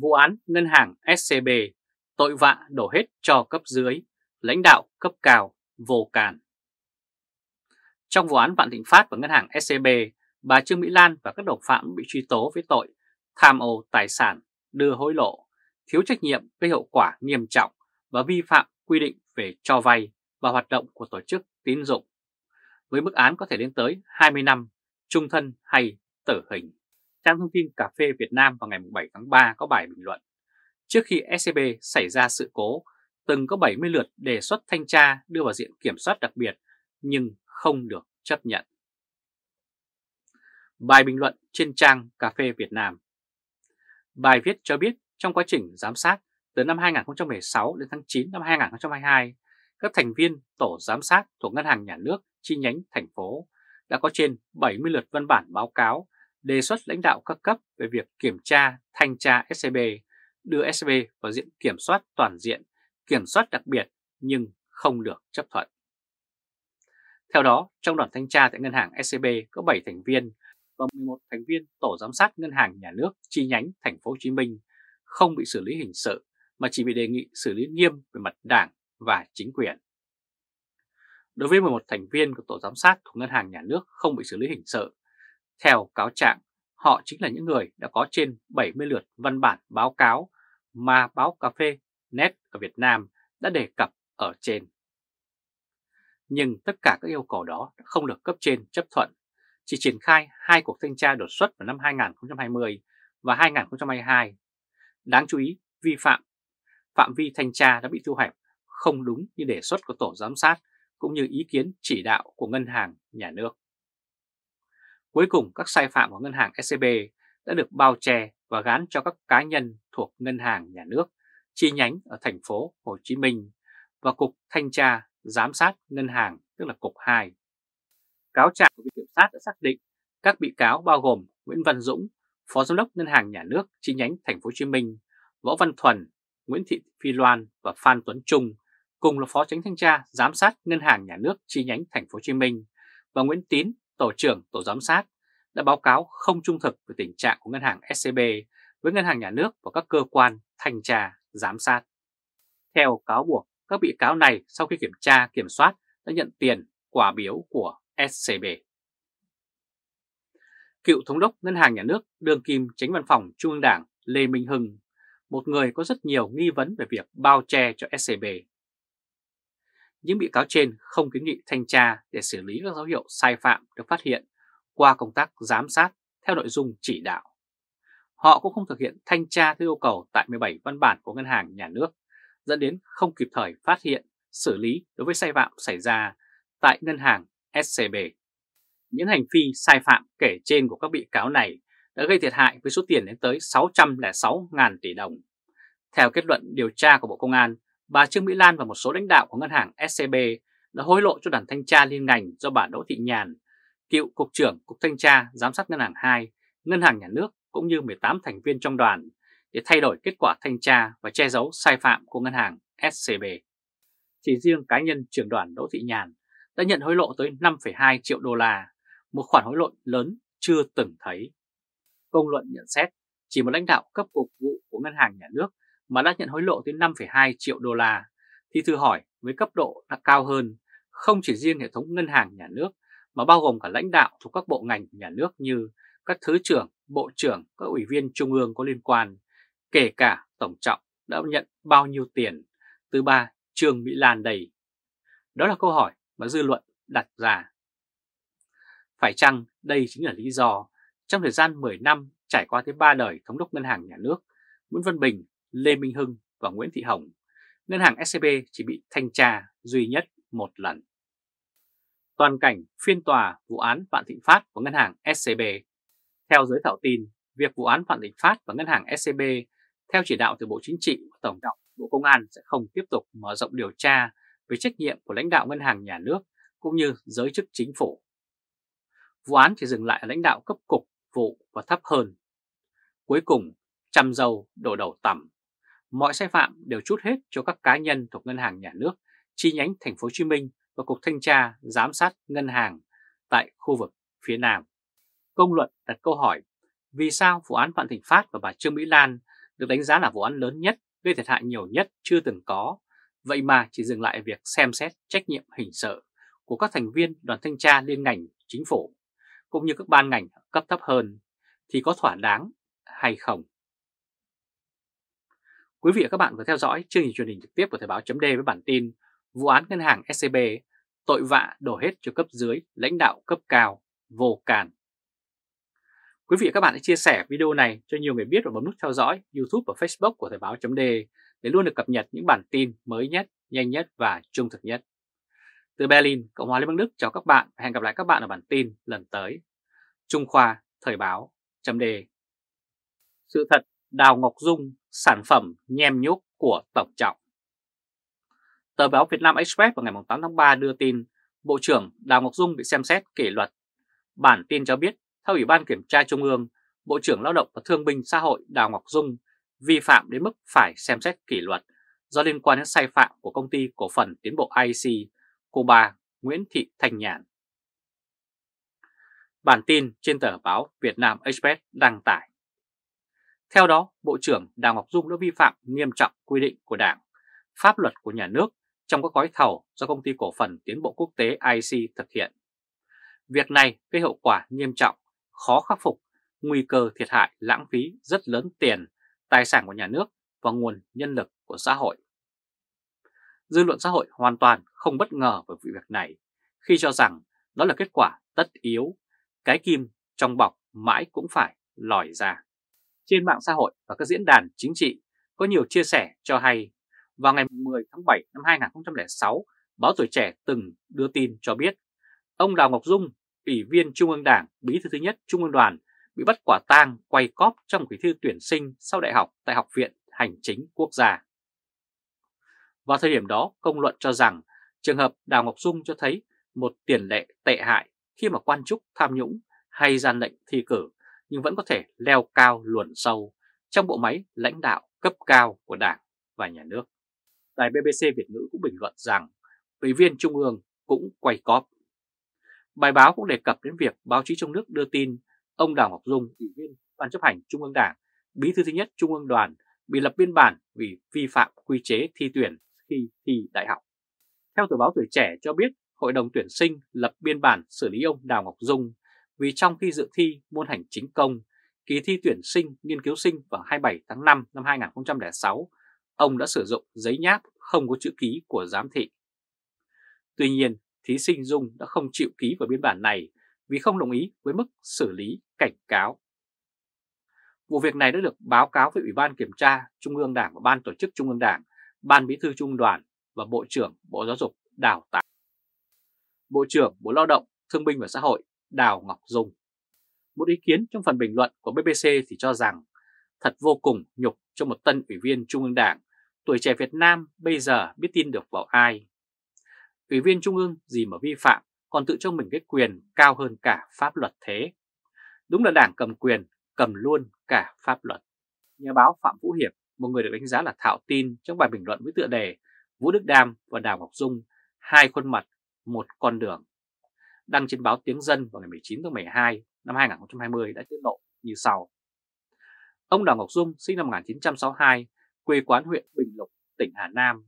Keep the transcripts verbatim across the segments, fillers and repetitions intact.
vụ án ngân hàng ét xê bê, tội vạ đổ hết cho cấp dưới, lãnh đạo cấp cao vô can. Trong vụ án Vạn Thịnh Phát và ngân hàng ét xê bê, bà Trương Mỹ Lan và các đồng phạm bị truy tố với tội tham ô tài sản, đưa hối lộ, thiếu trách nhiệm gây hậu quả nghiêm trọng và vi phạm quy định về cho vay và hoạt động của tổ chức tín dụng, với mức án có thể lên tới hai mươi năm, chung thân hay tử hình. Trang thông tin Cà phê Việt Nam vào ngày bảy tháng ba có bài bình luận: trước khi ét xê bê xảy ra sự cố, từng có bảy mươi lượt đề xuất thanh tra đưa vào diện kiểm soát đặc biệt nhưng không được chấp nhận. Bài bình luận trên trang Cà phê Việt Nam. Bài viết cho biết trong quá trình giám sát từ năm hai nghìn không trăm mười sáu đến tháng chín năm hai nghìn không trăm hai mươi hai, các thành viên tổ giám sát thuộc Ngân hàng Nhà nước chi nhánh thành phố đã có trên bảy mươi lượt văn bản báo cáo đề xuất lãnh đạo các cấp về việc kiểm tra, thanh tra ét xê bê, đưa ét xê bê vào diện kiểm soát toàn diện, kiểm soát đặc biệt nhưng không được chấp thuận. Theo đó, trong đoàn thanh tra tại ngân hàng ét xê bê có bảy thành viên và mười một thành viên tổ giám sát Ngân hàng Nhà nước chi nhánh thành phố Hồ Chí Minh không bị xử lý hình sự mà chỉ bị đề nghị xử lý nghiêm về mặt đảng và chính quyền. Đối với mười một thành viên của tổ giám sát thuộc Ngân hàng Nhà nước không bị xử lý hình sự, theo cáo trạng, họ chính là những người đã có trên bảy mươi lượt văn bản báo cáo mà báo Cà phê Net ở Việt Nam đã đề cập ở trên. Nhưng tất cả các yêu cầu đó không được cấp trên chấp thuận, chỉ triển khai hai cuộc thanh tra đột xuất vào năm hai nghìn không trăm hai mươi và hai nghìn không trăm hai mươi hai. Đáng chú ý, vi phạm phạm vi thanh tra đã bị thu hẹp, không đúng như đề xuất của tổ giám sát cũng như ý kiến chỉ đạo của Ngân hàng Nhà nước. Cuối cùng, các sai phạm của ngân hàng ét xê bê đã được bao che và gán cho các cá nhân thuộc Ngân hàng Nhà nước chi nhánh ở thành phố Hồ Chí Minh và Cục Thanh tra Giám sát Ngân hàng, tức là Cục hai. Cáo trạng của Viện Kiểm sát đã xác định các bị cáo bao gồm Nguyễn Văn Dũng, Phó Giám đốc Ngân hàng Nhà nước chi nhánh thành phố Hồ Chí Minh, Võ Văn Thuần, Nguyễn Thị Phi Loan và Phan Tuấn Trung, cùng là Phó Chánh Thanh tra Giám sát Ngân hàng Nhà nước chi nhánh thành phố Hồ Chí Minh, và Nguyễn Tín, tổ trưởng tổ giám sát, đã báo cáo không trung thực về tình trạng của ngân hàng ét xê bê với Ngân hàng Nhà nước và các cơ quan thanh tra giám sát. Theo cáo buộc, các bị cáo này sau khi kiểm tra kiểm soát đã nhận tiền quả biếu của ét xê bê. Cựu thống đốc Ngân hàng Nhà nước đương kim Chánh Văn phòng Trung ương Đảng Lê Minh Hưng, một người có rất nhiều nghi vấn về việc bao che cho ét xê bê. Những bị cáo trên không kiến nghị thanh tra để xử lý các dấu hiệu sai phạm được phát hiện qua công tác giám sát theo nội dung chỉ đạo. Họ cũng không thực hiện thanh tra theo yêu cầu tại mười bảy văn bản của Ngân hàng Nhà nước, dẫn đến không kịp thời phát hiện, xử lý đối với sai phạm xảy ra tại ngân hàng ét xê bê. Những hành vi sai phạm kể trên của các bị cáo này đã gây thiệt hại với số tiền đến tới sáu trăm lẻ sáu nghìn tỷ đồng. Theo kết luận điều tra của Bộ Công an, bà Trương Mỹ Lan và một số lãnh đạo của ngân hàng ét xê bê đã hối lộ cho đoàn thanh tra liên ngành do bà Đỗ Thị Nhàn, cựu Cục trưởng Cục Thanh tra Giám sát Ngân hàng hai, Ngân hàng Nhà nước cũng như mười tám thành viên trong đoàn để thay đổi kết quả thanh tra và che giấu sai phạm của ngân hàng ét xê bê. Chỉ riêng cá nhân trưởng đoàn Đỗ Thị Nhàn đã nhận hối lộ tới năm phẩy hai triệu đô la, một khoản hối lộ lớn chưa từng thấy. Công luận nhận xét chỉ một lãnh đạo cấp cục vụ của Ngân hàng Nhà nước mà đã nhận hối lộ tới năm phẩy hai triệu đô la, thì thử hỏi với cấp độ đã cao hơn, không chỉ riêng hệ thống Ngân hàng Nhà nước mà bao gồm cả lãnh đạo thuộc các bộ ngành nhà nước như các thứ trưởng, bộ trưởng, các ủy viên trung ương có liên quan, kể cả Tổng Trọng đã nhận bao nhiêu tiền từ bà Trương Mỹ Lan đây? Đó là câu hỏi mà dư luận đặt ra. Phải chăng đây chính là lý do trong thời gian mười năm trải qua tới ba đời thống đốc Ngân hàng Nhà nước Nguyễn Văn Bình, Lê Minh Hưng và Nguyễn Thị Hồng, ngân hàng ét xê bê chỉ bị thanh tra duy nhất một lần. Toàn cảnh phiên tòa vụ án Vạn Thịnh Phát và ngân hàng ét xê bê. Theo giới thảo tin, việc vụ án Vạn Thịnh Phát và ngân hàng ét xê bê theo chỉ đạo từ Bộ Chính trị và Tổng Trọng, Bộ Công an sẽ không tiếp tục mở rộng điều tra về trách nhiệm của lãnh đạo Ngân hàng Nhà nước cũng như giới chức chính phủ. Vụ án chỉ dừng lại ở lãnh đạo cấp cục, vụ và thấp hơn. Cuối cùng, chăm dầu đổ đầu tằm, mọi sai phạm đều trút hết cho các cá nhân thuộc Ngân hàng Nhà nước chi nhánh thành phố Hồ Chí Minh và Cục Thanh tra Giám sát Ngân hàng tại khu vực phía Nam. Công luận đặt câu hỏi vì sao vụ án Vạn Thịnh Phát và bà Trương Mỹ Lan được đánh giá là vụ án lớn nhất, gây thiệt hại nhiều nhất chưa từng có. Vậy mà chỉ dừng lại việc xem xét trách nhiệm hình sự của các thành viên đoàn thanh tra liên ngành chính phủ, cũng như các ban ngành cấp thấp hơn, thì có thỏa đáng hay không? Quý vị và các bạn vừa theo dõi chương trình truyền hình trực tiếp của Thời báo.de với bản tin vụ án ngân hàng ét xê bê, tội vạ đổ hết cho cấp dưới, lãnh đạo cấp cao vô can. Quý vị và các bạn hãy chia sẻ video này cho nhiều người biết và bấm nút theo dõi YouTube và Facebook của Thời báo.de để luôn được cập nhật những bản tin mới nhất, nhanh nhất và trung thực nhất. Từ Berlin, Cộng hòa Liên bang Đức chào các bạn và hẹn gặp lại các bạn ở bản tin lần tới. Trung Khoa, Thời báo.de. Sự thật Đào Ngọc Dung, sản phẩm nhem nhúc của Tổng Trọng. Tờ báo Việt Nam Express vào ngày tám tháng ba đưa tin Bộ trưởng Đào Ngọc Dung bị xem xét kỷ luật. Bản tin cho biết, theo Ủy ban Kiểm tra Trung ương, Bộ trưởng Lao động và Thương binh Xã hội Đào Ngọc Dung vi phạm đến mức phải xem xét kỷ luật do liên quan đến sai phạm của công ty cổ phần tiến bộ i xê của bà Nguyễn Thị Thanh Nhàn. Bản tin trên tờ báo Việt Nam Express đăng tải. Theo đó, Bộ trưởng Đào Ngọc Dung đã vi phạm nghiêm trọng quy định của Đảng, pháp luật của nhà nước trong các gói thầu do công ty cổ phần tiến bộ quốc tế i xê thực hiện. Việc này gây hậu quả nghiêm trọng, khó khắc phục, nguy cơ thiệt hại lãng phí rất lớn tiền, tài sản của nhà nước và nguồn nhân lực của xã hội. Dư luận xã hội hoàn toàn không bất ngờ về việc này khi cho rằng đó là kết quả tất yếu, cái kim trong bọc mãi cũng phải lòi ra. Trên mạng xã hội và các diễn đàn chính trị có nhiều chia sẻ cho hay, vào ngày mười tháng bảy năm hai nghìn không trăm lẻ sáu, báo Tuổi Trẻ từng đưa tin cho biết ông Đào Ngọc Dung, Ủy viên Trung ương Đảng, Bí thư thứ nhất Trung ương Đoàn bị bắt quả tang quay cóp trong kỳ thi tuyển sinh sau đại học tại Học viện Hành chính Quốc gia. Vào thời điểm đó, công luận cho rằng trường hợp Đào Ngọc Dung cho thấy một tiền lệ tệ hại khi mà quan chức tham nhũng hay gian lệnh thi cử nhưng vẫn có thể leo cao luồn sâu trong bộ máy lãnh đạo cấp cao của Đảng và nhà nước. Đài bê bê xê Việt ngữ cũng bình luận rằng Ủy viên Trung ương cũng quay cóp. Bài báo cũng đề cập đến việc báo chí trong nước đưa tin ông Đào Ngọc Dung, Ủy viên Ban chấp hành Trung ương Đảng, Bí thư thứ nhất Trung ương Đoàn bị lập biên bản vì vi phạm quy chế thi tuyển khi thi đại học. Theo tờ báo Tuổi Trẻ cho biết, Hội đồng tuyển sinh lập biên bản xử lý ông Đào Ngọc Dung vì trong khi dự thi môn hành chính công, kỳ thi tuyển sinh, nghiên cứu sinh vào hai mươi bảy tháng năm năm hai nghìn không trăm lẻ sáu, ông đã sử dụng giấy nháp không có chữ ký của giám thị. Tuy nhiên, thí sinh Dung đã không chịu ký vào biên bản này vì không đồng ý với mức xử lý cảnh cáo. Vụ việc này đã được báo cáo với Ủy ban Kiểm tra Trung ương Đảng và Ban Tổ chức Trung ương Đảng, Ban Bí thư Trung ương Đoàn và Bộ trưởng Bộ Giáo dục Đào tạo. Bộ trưởng Bộ Lao động, Thương binh và Xã hội Đào Ngọc Dung. Một ý kiến trong phần bình luận của bê bê xê thì cho rằng thật vô cùng nhục cho một tân Ủy viên Trung ương Đảng. Tuổi Trẻ Việt Nam bây giờ biết tin được vào ai? Ủy viên Trung ương gì mà vi phạm, còn tự cho mình cái quyền cao hơn cả pháp luật thế. Đúng là Đảng cầm quyền, cầm luôn cả pháp luật. Nhà báo Phạm Vũ Hiệp, một người được đánh giá là thạo tin, trong bài bình luận với tựa đề Vũ Đức Đam và Đào Ngọc Dung, hai khuôn mặt, một con đường, đăng trên báo Tiếng Dân vào ngày mười chín tháng mười hai năm hai nghìn không trăm hai mươi đã tiết lộ như sau. Ông Đào Ngọc Dung sinh năm một nghìn chín trăm sáu mươi hai, quê quán huyện Bình Lục, tỉnh Hà Nam.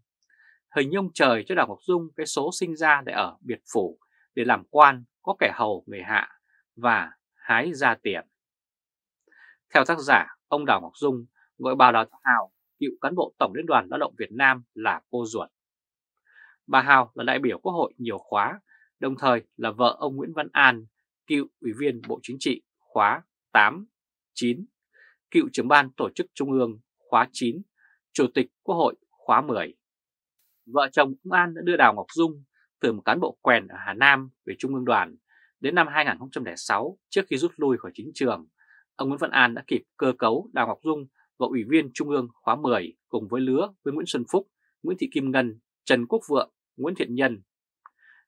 Hình như ông trời cho Đào Ngọc Dung cái số sinh ra để ở biệt phủ, để làm quan, có kẻ hầu người hạ và hái ra tiền. Theo tác giả, ông Đào Ngọc Dung gọi bà Đào Hào, cựu cán bộ Tổng Liên đoàn Lao động Việt Nam là cô ruột. Bà Hào là đại biểu Quốc hội nhiều khóa, đồng thời là vợ ông Nguyễn Văn An, cựu Ủy viên Bộ Chính trị khóa tám, chín, cựu trưởng ban Tổ chức Trung ương khóa chín, Chủ tịch Quốc hội khóa mười. Vợ chồng ông An đã đưa Đào Ngọc Dung từ một cán bộ quèn ở Hà Nam về Trung ương Đoàn. Đến năm hai nghìn không trăm lẻ sáu, trước khi rút lui khỏi chính trường, ông Nguyễn Văn An đã kịp cơ cấu Đào Ngọc Dung vào Ủy viên Trung ương khóa mười cùng với lứa với Nguyễn Xuân Phúc, Nguyễn Thị Kim Ngân, Trần Quốc Vượng, Nguyễn Thiện Nhân.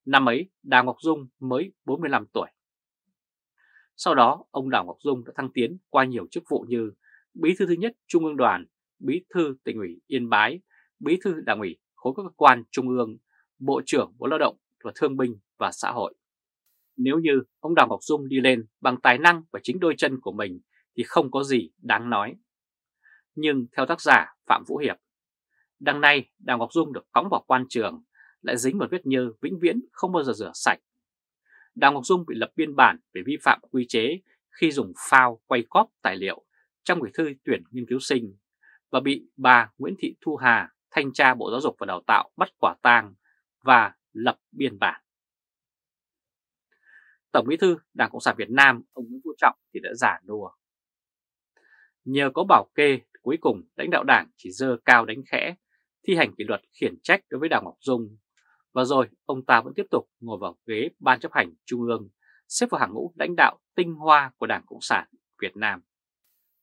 Năm ấy, Đào Ngọc Dung mới bốn mươi lăm tuổi. Sau đó, ông Đào Ngọc Dung đã thăng tiến qua nhiều chức vụ như Bí thư thứ nhất Trung ương Đoàn, Bí thư Tỉnh ủy Yên Bái, Bí thư Đảng ủy khối các cơ quan Trung ương, Bộ trưởng Bộ Lao động và Thương binh và Xã hội. Nếu như ông Đào Ngọc Dung đi lên bằng tài năng và chính đôi chân của mình thì không có gì đáng nói. Nhưng theo tác giả Phạm Vũ Hiệp, đằng này Đào Ngọc Dung được cõng vào quan trường lại dính một vết nhơ vĩnh viễn không bao giờ rửa sạch. Đào Ngọc Dung bị lập biên bản về vi phạm quy chế khi dùng phao quay cóp tài liệu trong gửi thư tuyển nghiên cứu sinh và bị bà Nguyễn Thị Thu Hà, thanh tra Bộ Giáo dục và Đào tạo bắt quả tang và lập biên bản. Tổng Bí thư Đảng Cộng sản Việt Nam ông Nguyễn Phú Trọng thì đã giả đùa. Nhờ có bảo kê, cuối cùng lãnh đạo Đảng chỉ dơ cao đánh khẽ, thi hành kỷ luật khiển trách đối với Đào Ngọc Dung, và rồi ông ta vẫn tiếp tục ngồi vào ghế Ban Chấp hành Trung ương, xếp vào hàng ngũ lãnh đạo tinh hoa của Đảng Cộng sản Việt Nam.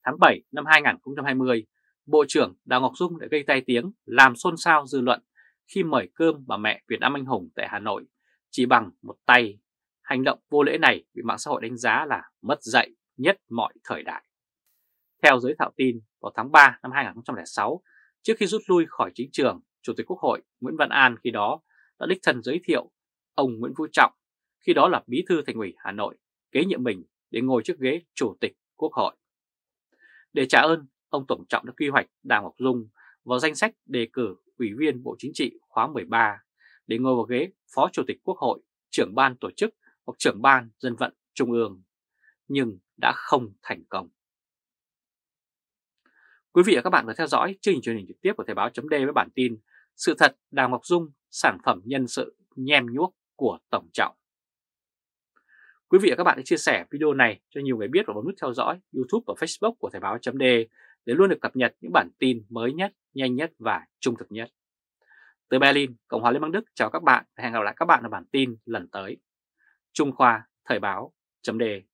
Tháng bảy năm hai nghìn không trăm hai mươi, Bộ trưởng Đào Ngọc Dung đã gây tai tiếng làm xôn xao dư luận khi mời cơm bà mẹ Việt Nam anh hùng tại Hà Nội chỉ bằng một tay. Hành động vô lễ này bị mạng xã hội đánh giá là mất dạy nhất mọi thời đại. Theo giới thạo tin, vào tháng ba năm hai nghìn không trăm lẻ sáu, trước khi rút lui khỏi chính trường, Chủ tịch Quốc hội Nguyễn Văn An khi đó đã đích thân giới thiệu ông Nguyễn Phú Trọng, khi đó là Bí thư Thành ủy Hà Nội, kế nhiệm mình để ngồi trước ghế Chủ tịch Quốc hội. Để trả ơn, ông Tổng Trọng đã quy hoạch Đào Ngọc Dung vào danh sách đề cử Ủy viên Bộ Chính trị khóa mười ba để ngồi vào ghế Phó Chủ tịch Quốc hội, trưởng ban tổ chức hoặc trưởng ban dân vận Trung ương, nhưng đã không thành công. Quý vị và các bạn vừa theo dõi chương trình truyền hình trực tiếp của Thời báo.de với bản tin Sự thật Đào Ngọc Dung sản phẩm nhân sự nhem nhuốc của Tổng Trọng. Quý vị và các bạn hãy chia sẻ video này cho nhiều người biết và bấm nút theo dõi YouTube và Facebook của Thời báo.de để luôn được cập nhật những bản tin mới nhất, nhanh nhất và trung thực nhất. Từ Berlin, Cộng hòa Liên bang Đức chào các bạn và hẹn gặp lại các bạn ở bản tin lần tới. Trung Khoa, Thời báo.de.